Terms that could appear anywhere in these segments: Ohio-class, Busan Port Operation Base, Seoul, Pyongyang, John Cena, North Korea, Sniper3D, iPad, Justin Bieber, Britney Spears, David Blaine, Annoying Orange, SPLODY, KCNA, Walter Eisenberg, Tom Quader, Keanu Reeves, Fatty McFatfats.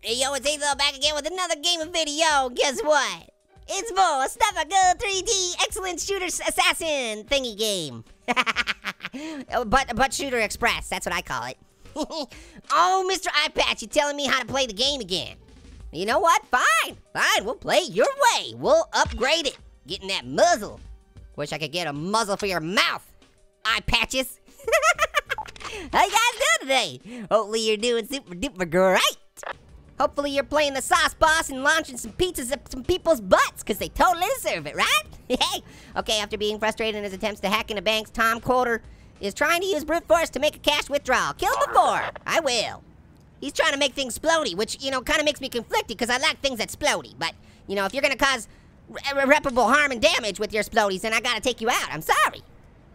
Hey yo, it's Azo back again with another game of video. Guess what? It's more Sniper3D Excellent Shooter Assassin thingy game. but Shooter Express, that's what I call it. Oh, Mr. iPad, you telling me how to play the game again. You know what? Fine, we'll play your way. We'll upgrade it. Getting that muzzle. Wish I could get a muzzle for your mouth, eye patches. How you guys doing today? Hopefully you're doing super duper great. Hopefully you're playing the sauce boss and launching some pizzas up some people's butts, because they totally deserve it, right? Hey. Okay, after being frustrated in his attempts to hack into banks, Tom Quader is trying to use brute force to make a cash withdrawal. Kill him before. I will. He's trying to make things splody, which, you know, kind of makes me conflicted because I like things that splody. But, you know, if you're going to cause irreparable harm and damage with your splodies, then I got to take you out. I'm sorry.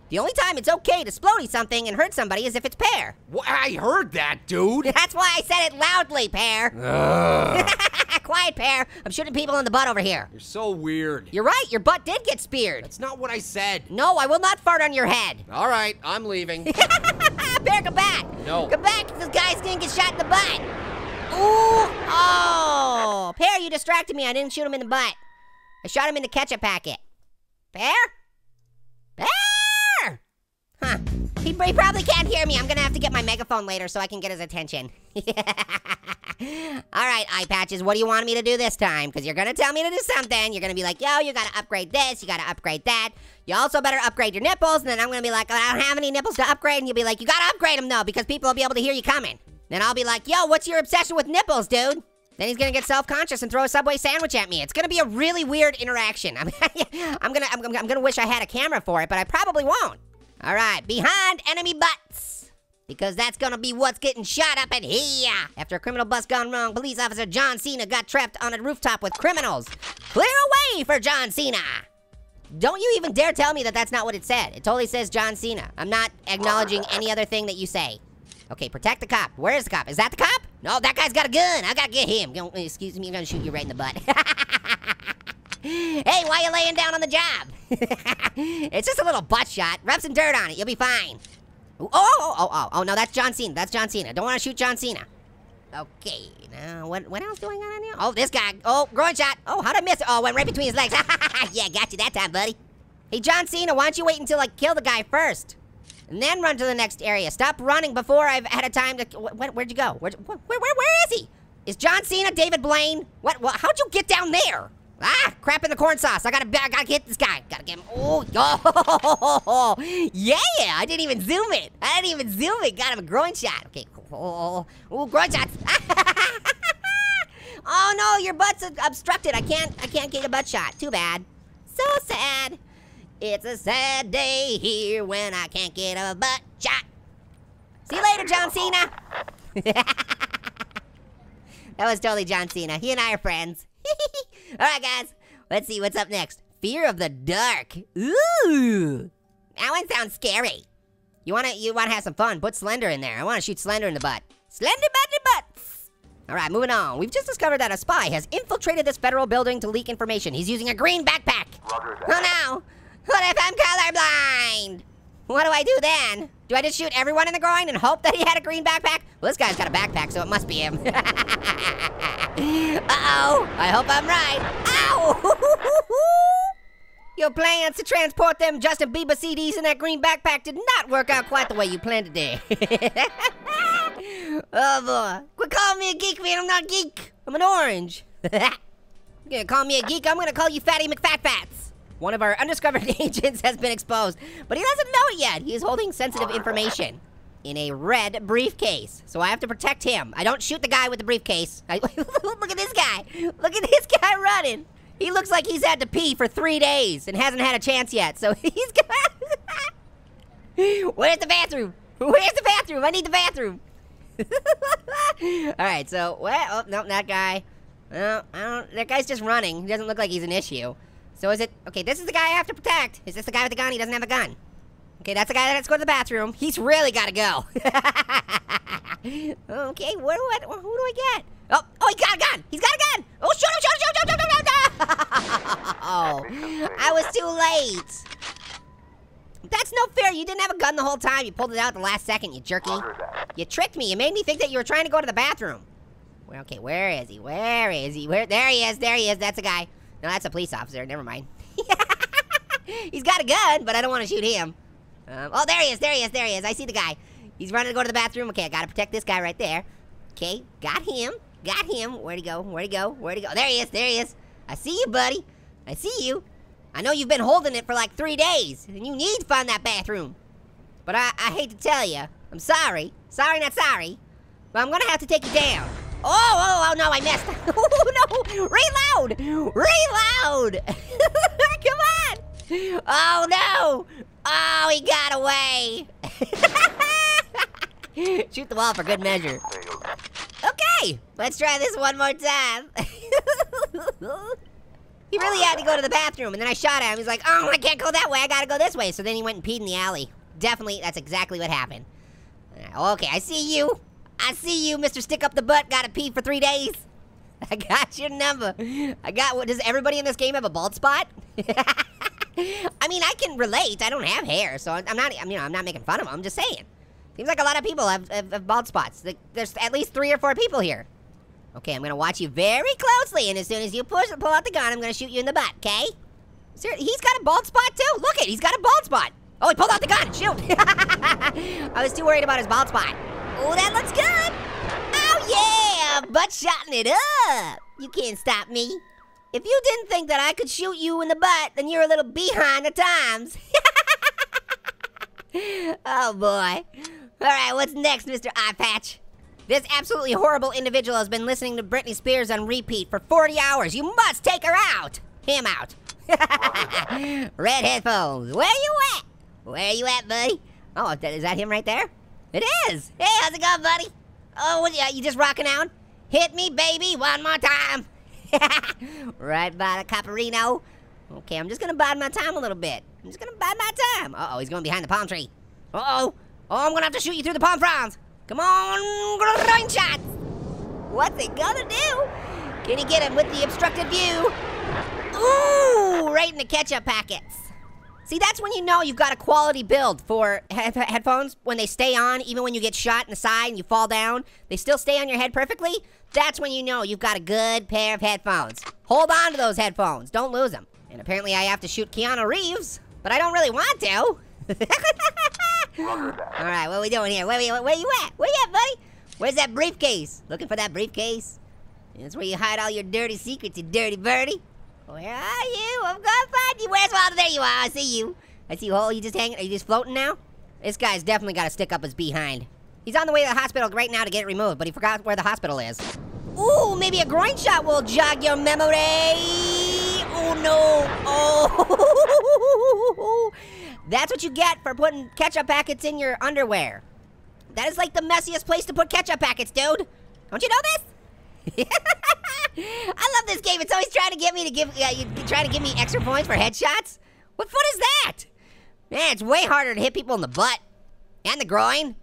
The only time it's okay to splody something and hurt somebody is if it's Pear. Well, I heard that, dude. That's why I said it loudly, Pear. Quiet, Pear. I'm shooting people in the butt over here. You're so weird. You're right. Your butt did get speared. That's not what I said. No, I will not fart on your head. All right, I'm leaving. Pear, come back. No. Come back. This guy's gonna get shot in the butt. Ooh. Oh. Pear, you distracted me. I didn't shoot him in the butt. I shot him in the ketchup packet. Pear? Pear? Huh. He probably can't hear me. I'm gonna have to get my megaphone later so I can get his attention. Alright, eye patches, what do you want me to do this time? Because you're gonna tell me to do something. You're gonna be like, yo, you gotta upgrade this, you gotta upgrade that. You also better upgrade your nipples, and then I'm gonna be like, oh, I don't have any nipples to upgrade, and you'll be like, you gotta upgrade them though, because people will be able to hear you coming. Then I'll be like, yo, what's your obsession with nipples, dude? Then he's gonna get self-conscious and throw a Subway sandwich at me. It's gonna be a really weird interaction. I'm gonna wish I had a camera for it, but I probably won't. All right, behind enemy butts, because that's gonna be what's getting shot up in here. After a criminal bust gone wrong, police officer John Cena got trapped on a rooftop with criminals. Clear away for John Cena. Don't you even dare tell me that that's not what it said. It totally says John Cena. I'm not acknowledging any other thing that you say. Okay, protect the cop. Where is the cop? Is that the cop? No, that guy's got a gun. I gotta get him. Excuse me, I'm gonna shoot you right in the butt. Hey, why you laying down on the job? It's just a little butt shot. Rub some dirt on it. You'll be fine. Oh, no, that's John Cena. That's John Cena. Don't want to shoot John Cena. Okay, now, what else going on in here? Oh, this guy. Oh, groin shot. Oh, how'd I miss it? Oh, went right between his legs. Yeah, got you that time, buddy. Hey, John Cena, why don't you wait until I kill the guy first? And then run to the next area. Stop running before I've had a time to... Where'd you go? Where is he? Is John Cena David Blaine? What? How'd you get down there? Ah, crap in the corn sauce. I gotta hit this guy. Gotta get him. Oh, yeah, I didn't even zoom it. Got him a groin shot. Okay, oh, groin shots. Oh no, your butt's obstructed. I can't get a butt shot. Too bad. So sad. It's a sad day here when I can't get a butt shot. See you later, John Cena. That was totally John Cena. He and I are friends. All right, guys, let's see what's up next. Fear of the dark. Ooh, that one sounds scary. You wanna have some fun? Put Slender in there. I wanna shoot Slender in the butt. Slender butt in the butts. All right, moving on. We've just discovered that a spy has infiltrated this federal building to leak information. He's using a green backpack. Oh no! What if I'm colorblind? What do I do then? Do I just shoot everyone in the groin and hope that he had a green backpack? Well, this guy's got a backpack, so it must be him. Uh-oh, I hope I'm right. Ow! Your plans to transport them Justin Bieber CDs in that green backpack did not work out quite the way you planned it there. Oh boy, quit calling me a geek, man, I'm not a geek. I'm an orange. You're gonna call me a geek, I'm gonna call you Fatty McFatfats. One of our undiscovered agents has been exposed, but he doesn't know it yet. He is holding sensitive information in a red briefcase, so I have to protect him. I don't shoot the guy with the briefcase. Look at this guy. Look at this guy running. He looks like he's had to pee for 3 days and hasn't had a chance yet, so he's gonna... Where's the bathroom? Where's the bathroom? I need the bathroom. All right, so, well, oh, no, that guy. No, I don't, that guy's just running. He doesn't look like he's an issue. So is it, okay, this is the guy I have to protect. Is this the guy with the gun? He doesn't have a gun. Okay, that's the guy that has to go to the bathroom. He's really gotta go. Okay, who do I get? Oh, he got a gun, he's got a gun. Oh, shoot him. Oh, I was too late. That's no fair, you didn't have a gun the whole time. You pulled it out at the last second, you jerky. You tricked me. You made me think that you were trying to go to the bathroom. Well, okay, where is he? Where is he? Where? There he is. There he is. That's a guy. No, that's a police officer. Never mind. He's got a gun, but I don't want to shoot him. Oh, there he is. There he is. There he is. I see the guy. He's running to go to the bathroom. Okay, I gotta protect this guy right there. Okay, got him. Got him. Where'd he go? Where'd he go? Where'd he go? There he is. There he is. I see you, buddy. I see you. I know you've been holding it for like 3 days, and you need to find that bathroom. But I hate to tell you, I'm sorry. Sorry, not sorry. But I'm gonna have to take you down. Oh, oh, oh no, I messed. Oh, no. Reload. Reload. Come on. Oh, no. Oh, he got away. Shoot the wall for good measure. Okay, let's try this one more time. He really had to go to the bathroom, and then I shot at him. He's like, oh, I can't go that way. I gotta go this way. So then he went and peed in the alley. Definitely, that's exactly what happened. Okay, I see you. I see you, Mr. Stick Up the Butt. Gotta pee for 3 days. I got your number. I got what? Does everybody in this game have a bald spot? I mean, I can relate. I don't have hair, so I'm not. You know, I'm not making fun of them. I'm just saying. Seems like a lot of people have bald spots. There's at least 3 or 4 people here. Okay, I'm gonna watch you very closely, and as soon as you pull out the gun, I'm gonna shoot you in the butt, okay? Seriously, he's got a bald spot too. Look it, he's got a bald spot. Oh, he pulled out the gun, shoot. I was too worried about his bald spot. Oh, that looks good. Oh yeah, butt shotting it up. You can't stop me. If you didn't think that I could shoot you in the butt, then you're a little behind the times. Oh boy. All right, what's next, Mr. Eye Patch? This absolutely horrible individual has been listening to Britney Spears on repeat for 40 hours. You must take her out. Him out. Red headphones. Where you at? Where you at, buddy? Oh, is that him right there? It is. Hey, how's it going, buddy? Oh, you just rocking out? Hit me, baby, one more time. Right by the Caparino. Okay, I'm just gonna bide my time a little bit. I'm just gonna bide my time. Uh-oh, he's going behind the palm tree. Uh-oh. Oh, I'm gonna have to shoot you through the palm fronds. Come on, groin shots. What's it gonna do? Can he get him with the obstructed view? Ooh, right in the ketchup packets. See, that's when you know you've got a quality build for headphones. When they stay on, even when you get shot in the side and you fall down, they still stay on your head perfectly. That's when you know you've got a good pair of headphones. Hold on to those headphones, don't lose them. And apparently I have to shoot Keanu Reeves, but I don't really want to. All right, what are we doing here? Where you at? Where you at, buddy? Where's that briefcase? Looking for that briefcase? That's where you hide all your dirty secrets, you dirty birdie. Where are you? I'm gonna find you. Where's Walter? There you are. I see you. I see you. Oh, you just hanging? Are you just floating now? This guy's definitely got to stick up his behind. He's on the way to the hospital right now to get it removed, but he forgot where the hospital is. Ooh, maybe a groin shot will jog your memory. Oh no. Oh. That's what you get for putting ketchup packets in your underwear. That is like the messiest place to put ketchup packets, dude. Don't you know this? I love this game. It's always trying to get me to give me extra points for headshots. What fun is that? Man, it's way harder to hit people in the butt and the groin.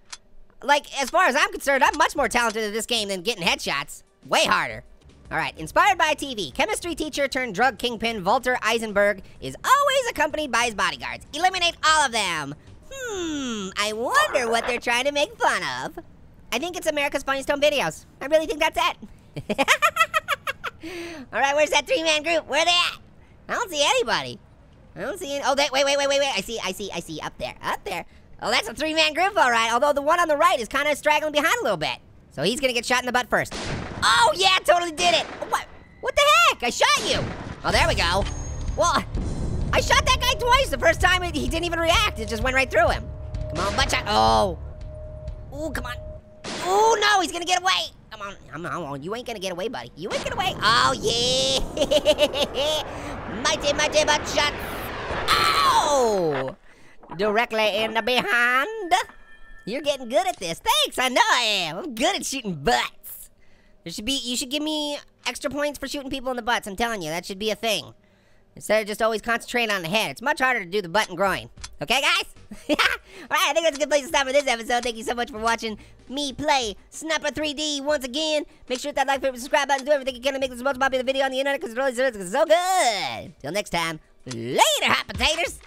Like, as far as I'm concerned, I'm much more talented at this game than getting headshots. Way harder. All right, inspired by TV, chemistry teacher turned drug kingpin Walter Eisenberg is always accompanied by his bodyguards. Eliminate all of them. I wonder what they're trying to make fun of. I think it's America's Funniest Home Videos. I really think that's it. All right, where's that three-man group? Where are they at? I don't see anybody. I don't see any, oh, wait. I see, up there. Oh, that's a three-man group, all right, although the one on the right is kind of straggling behind a little bit. So he's gonna get shot in the butt first. Oh, yeah, totally did it. What the heck? I shot you. Oh, there we go. Well, I shot that guy twice. The first time, he didn't even react. It just went right through him. Come on, butt shot. Oh. Ooh, come on. Ooh, no, he's gonna get away. Come on, you ain't gonna get away, buddy. You ain't gonna get away. Oh, yeah. Mighty butt shot. Oh! Directly in the behind. You're getting good at this. Thanks, I know I am. I'm good at shooting butts. You should give me extra points for shooting people in the butts. I'm telling you, that should be a thing. Instead of just always concentrating on the head. It's much harder to do the butt and groin. Okay, guys? All right, I think that's a good place to stop for this episode. Thank you so much for watching me play Sniper3D once again. Make sure that like, favorite, subscribe button, do everything you can to make this the most popular video on the internet because it really is so good. Till next time, later, hot potatoes.